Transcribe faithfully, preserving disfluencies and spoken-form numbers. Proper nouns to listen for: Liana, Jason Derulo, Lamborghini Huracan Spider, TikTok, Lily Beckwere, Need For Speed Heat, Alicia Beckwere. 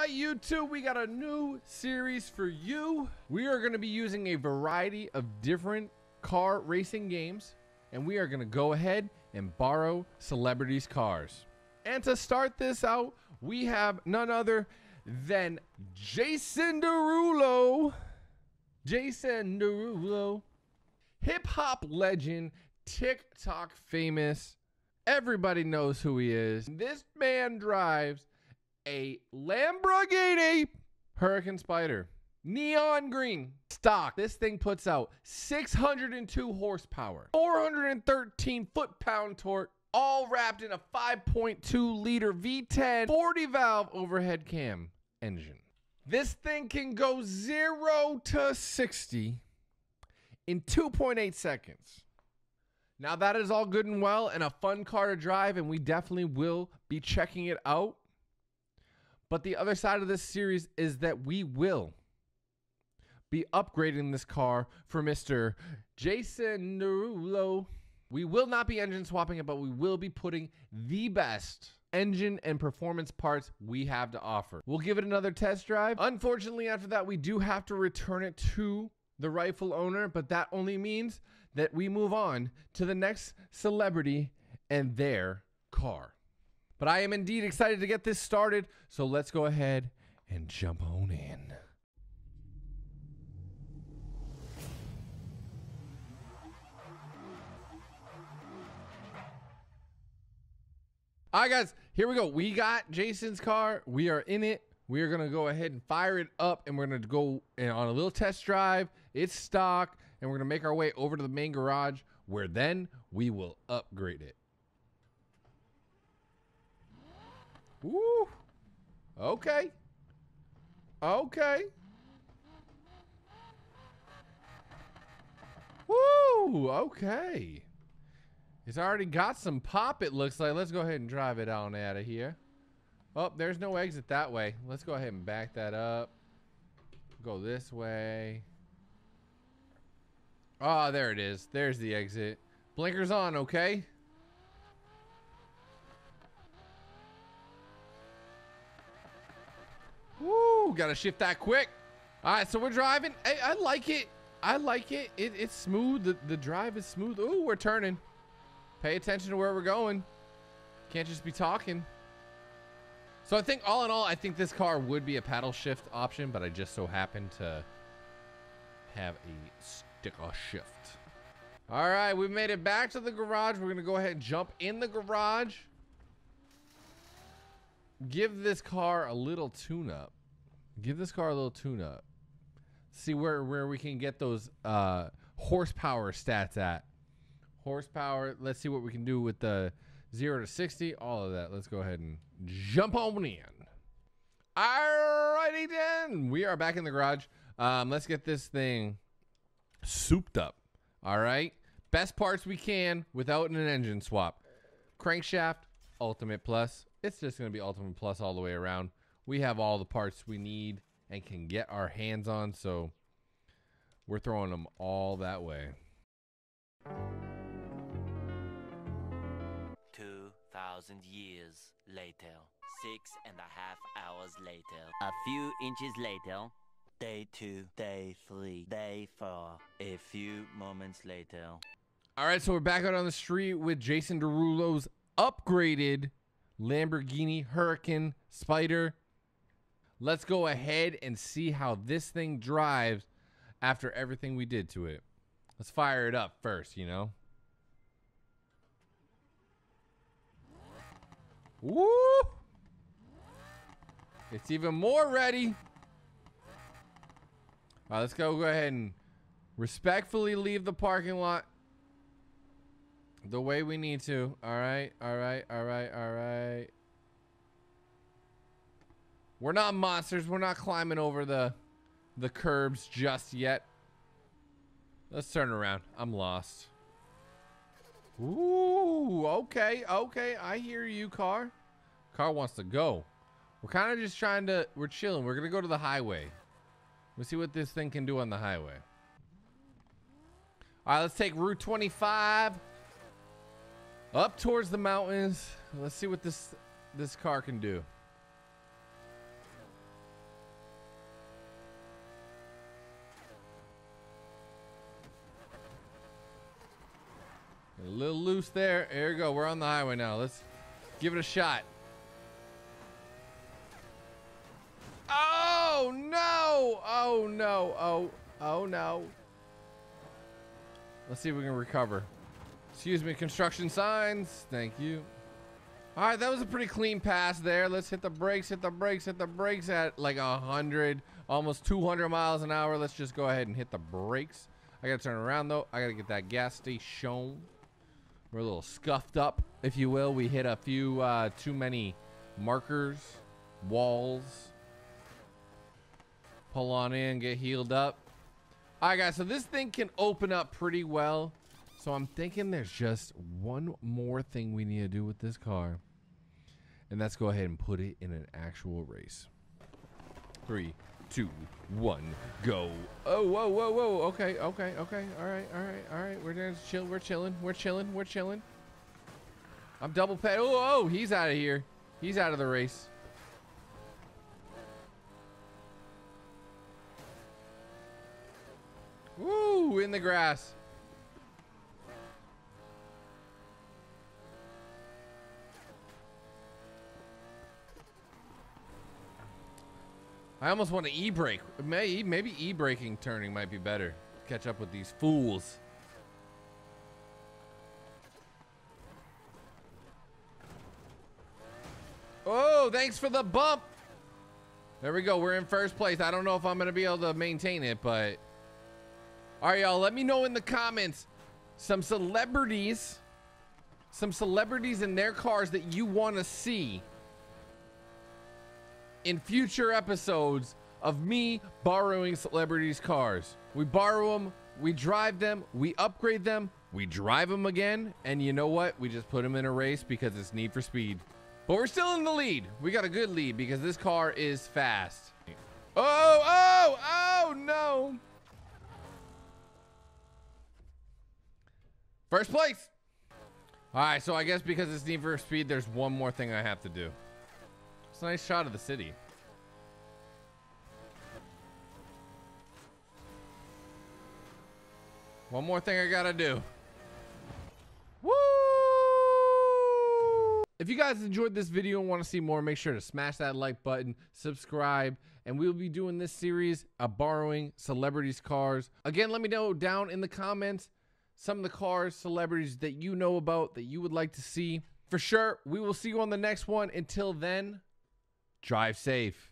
right, YouTube, we got a new series for you. We are going to be using a variety of different car racing games, and we are going to go ahead and borrow celebrities' cars. And to start this out, we have none other than Jason Derulo. Jason Derulo, hip-hop legend, TikTok famous. Everybody knows who he is. This man drives a Lamborghini Huracan Spider, neon green stock. This thing puts out six hundred two horsepower, four hundred thirteen foot-pound torque, all wrapped in a five point two liter V ten, forty valve overhead cam engine. This thing can go zero to sixty in two point eight seconds. Now that is all good and well and a fun car to drive, and we definitely will be checking it out. But the other side of this series is that we will be upgrading this car for Mister Jason Derulo. We will not be engine swapping it, but we will be putting the best engine and performance parts we have to offer. We'll give it another test drive. Unfortunately, after that, we do have to return it to the rightful owner, but that only means that we move on to the next celebrity and their car. But I am indeed excited to get this started, so let's go ahead and jump on in. All right, guys, here we go. We got Jason's car. We are in it. We are going to go ahead and fire it up, and we're going to go on a little test drive. It's stock, and we're going to make our way over to the main garage, where then we will upgrade it. Woo. Okay. Okay. Woo. Okay. It's already got some pop, it looks like. Let's go ahead and drive it on out of here. Oh, there's no exit that way. Let's go ahead and back that up. Go this way. Oh, there it is. There's the exit. Blinkers on, okay? Woo, gotta shift that quick. All right, so we're driving. Hey, I like it. I like it. it it's smooth. The, the drive is smooth. Ooh, we're turning. Pay attention to where we're going. Can't just be talking. So I think all in all, I think this car would be a paddle shift option, but I just so happen to have a sticker shift. All right, we've made it back to the garage. We're gonna go ahead and jump in the garage. Give this car a little tune-up. Give this car a little tune-up. See where, where we can get those uh, horsepower stats at. Horsepower. Let's see what we can do with the zero to sixty. All of that. Let's go ahead and jump on in. Alrighty then. We are back in the garage. Um, let's get this thing souped up. All right. Best parts we can without an engine swap. Crankshaft. Ultimate Plus. It's just going to be Ultimate Plus all the way around. We have all the parts we need and can get our hands on, so we're throwing them all that way. two thousand years later, six and a half hours later, a few inches later, day two, day three, day four, a few moments later. All right, so we're back out on the street with Jason Derulo's upgraded Lamborghini Huracan Spider. Let's go ahead and see how this thing drives after everything we did to it. Let's fire it up first, you know. Woo! It's even more ready. All right, let's go go ahead and respectfully leave the parking lot the way we need to. All right, all right, all right, all right. We're not monsters. We're not climbing over the the curbs just yet. Let's turn around. I'm lost. Ooh, okay, okay. I hear you, car. Car wants to go. We're kind of just trying to, we're chilling. We're going to go to the highway. We'll see what this thing can do on the highway. All right, let's take Route twenty-five. Up towards the mountains. Let's see what this this car can do. A little loose there. There we go. We're on the highway now. Let's give it a shot. Oh, no. Oh, no. Oh, oh, no. Let's see if we can recover. Excuse me, construction signs. Thank you. All right, that was a pretty clean pass there. Let's hit the brakes, hit the brakes, hit the brakes at like a hundred, almost two hundred miles an hour. Let's just go ahead and hit the brakes. I got to turn around, though. I got to get that gas station. We're a little scuffed up, if you will. We hit a few uh, too many markers, walls. Pull on in, get healed up. All right, guys, so this thing can open up pretty well. So I'm thinking there's just one more thing we need to do with this car. And let's go ahead and put it in an actual race. Three, two, one, go. Oh, whoa, whoa, whoa. Okay, okay, okay. All right, all right, all right. We're just chill. We're chilling. We're chilling. We're chilling. I'm double pad. Oh, oh, he's out of here. He's out of the race. Woo, in the grass. I almost want to e-brake. Maybe, maybe e-braking turning might be better. Catch up with these fools. Oh, thanks for the bump. There we go. We're in first place. I don't know if I'm going to be able to maintain it, but... All right, y'all. Let me know in the comments some celebrities. Some celebrities in their cars that you want to see in future episodes of me borrowing celebrities' cars. We borrow them, we drive them, we upgrade them, we drive them again, and you know what? We just put them in a race because it's Need for Speed. But we're still in the lead. We got a good lead because this car is fast. Oh, oh, oh, no. First place. All right, so I guess because it's Need for Speed, there's one more thing I have to do. It's a nice shot of the city. One more thing I gotta do. Woo! If you guys enjoyed this video and want to see more, make sure to smash that like button, subscribe, and we'll be doing this series of borrowing celebrities' cars. Again, let me know down in the comments some of the cars, celebrities that you know about that you would like to see. For sure, we will see you on the next one. Until then... drive safe.